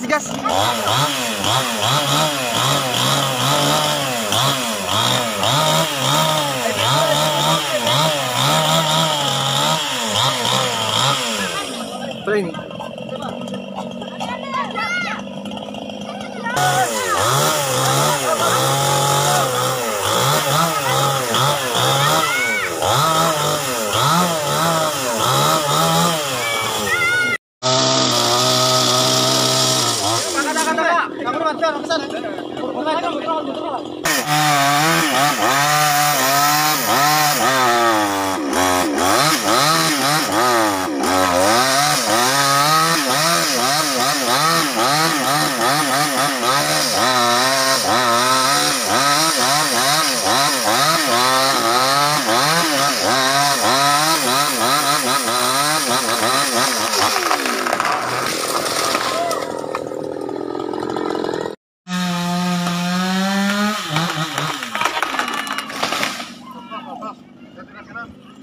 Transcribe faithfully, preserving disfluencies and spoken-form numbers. Gracias. Gracias.